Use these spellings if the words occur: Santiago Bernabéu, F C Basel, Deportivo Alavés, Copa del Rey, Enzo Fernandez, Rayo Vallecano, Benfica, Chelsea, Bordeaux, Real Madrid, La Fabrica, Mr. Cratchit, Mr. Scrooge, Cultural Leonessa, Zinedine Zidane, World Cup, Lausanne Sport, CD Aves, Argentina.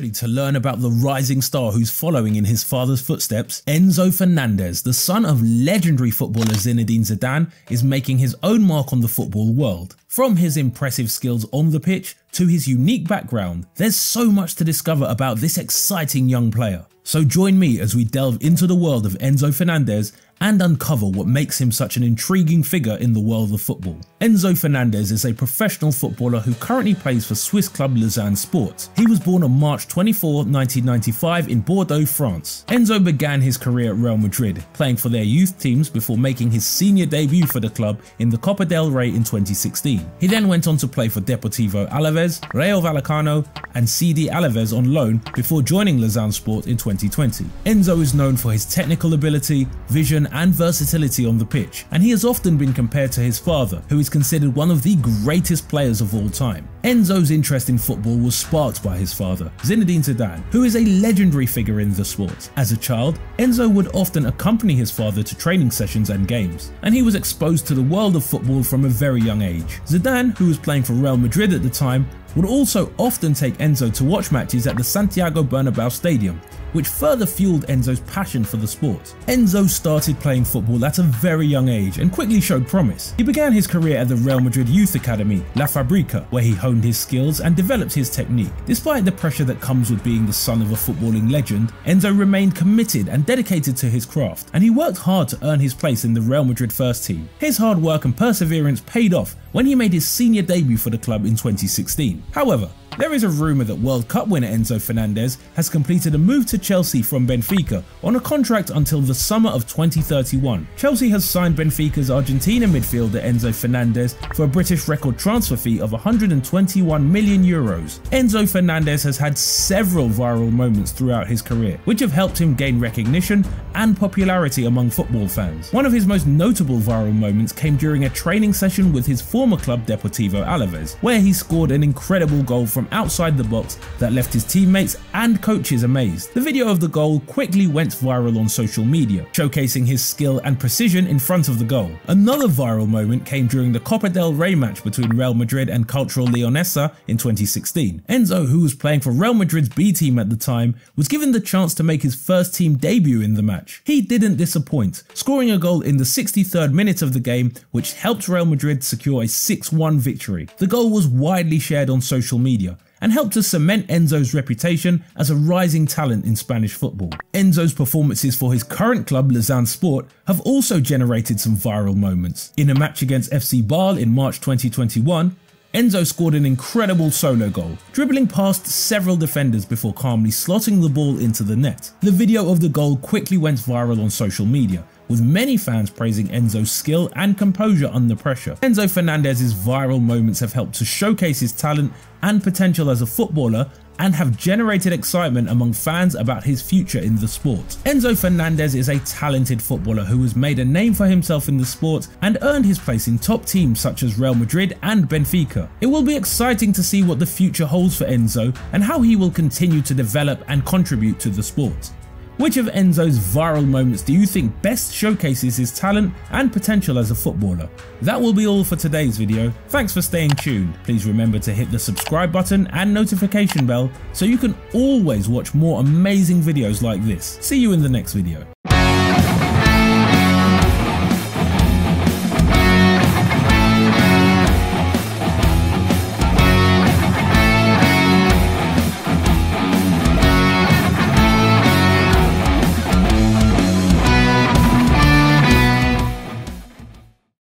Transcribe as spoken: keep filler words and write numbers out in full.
ready to learn about the rising star who's following in his father's footsteps, Enzo Fernandez, the son of legendary footballer Zinedine Zidane, is making his own mark on the football world. From his impressive skills on the pitch to his unique background, there's so much to discover about this exciting young player. So join me as we delve into the world of Enzo Fernandez and uncover what makes him such an intriguing figure in the world of football. Enzo Fernandez is a professional footballer who currently plays for Swiss club Lausanne Sport. He was born on March twenty-fourth, nineteen ninety-five in Bordeaux, France. Enzo began his career at Real Madrid, playing for their youth teams before making his senior debut for the club in the Copa del Rey in twenty sixteen. He then went on to play for Deportivo Alavés, Rayo Vallecano and C D Aves on loan before joining Lausanne Sport in twenty twenty. Enzo is known for his technical ability, vision and versatility on the pitch, and he has often been compared to his father, who is considered one of the greatest players of all time. Enzo's interest in football was sparked by his father, Zinedine Zidane, who is a legendary figure in the sport. As a child, Enzo would often accompany his father to training sessions and games, and he was exposed to the world of football from a very young age. Zidane, who was playing for Real Madrid at the time, would also often take Enzo to watch matches at the Santiago Bernabéu stadium, which further fueled Enzo's passion for the sport. Enzo started playing football at a very young age and quickly showed promise. He began his career at the Real Madrid Youth Academy, La Fabrica, where he honed his skills and developed his technique. Despite the pressure that comes with being the son of a footballing legend, Enzo remained committed and dedicated to his craft, and he worked hard to earn his place in the Real Madrid first team. His hard work and perseverance paid off when he made his senior debut for the club in twenty sixteen. However, there is a rumour that World Cup winner Enzo Fernandez has completed a move to Chelsea from Benfica on a contract until the summer of twenty thirty-one. Chelsea has signed Benfica's Argentina midfielder Enzo Fernandez for a British record transfer fee of one hundred twenty-one million euros. Enzo Fernandez has had several viral moments throughout his career, which have helped him gain recognition and popularity among football fans. One of his most notable viral moments came during a training session with his former club Deportivo Alavés, where he scored an incredible goal from outside the box that left his teammates and coaches amazed. The video of the goal quickly went viral on social media, showcasing his skill and precision in front of the goal. Another viral moment came during the Copa del Rey match between Real Madrid and Cultural Leonessa in twenty sixteen. Enzo, who was playing for Real Madrid's B team at the time, was given the chance to make his first team debut in the match. He didn't disappoint, scoring a goal in the sixty-third minute of the game, which helped Real Madrid secure a six one victory. The goal was widely shared on social media and helped to cement Enzo's reputation as a rising talent in Spanish football. Enzo's performances for his current club Lausanne Sport have also generated some viral moments. In a match against F C Basel in March twenty twenty-one, Enzo scored an incredible solo goal, dribbling past several defenders before calmly slotting the ball into the net. The video of the goal quickly went viral on social media, with many fans praising Enzo's skill and composure under pressure. Enzo Fernandez's viral moments have helped to showcase his talent and potential as a footballer and have generated excitement among fans about his future in the sport. Enzo Fernandez is a talented footballer who has made a name for himself in the sport and earned his place in top teams such as Real Madrid and Benfica. It will be exciting to see what the future holds for Enzo and how he will continue to develop and contribute to the sport. Which of Enzo's viral moments do you think best showcases his talent and potential as a footballer? That will be all for today's video. Thanks for staying tuned. Please remember to hit the subscribe button and notification bell so you can always watch more amazing videos like this. See you in the next video.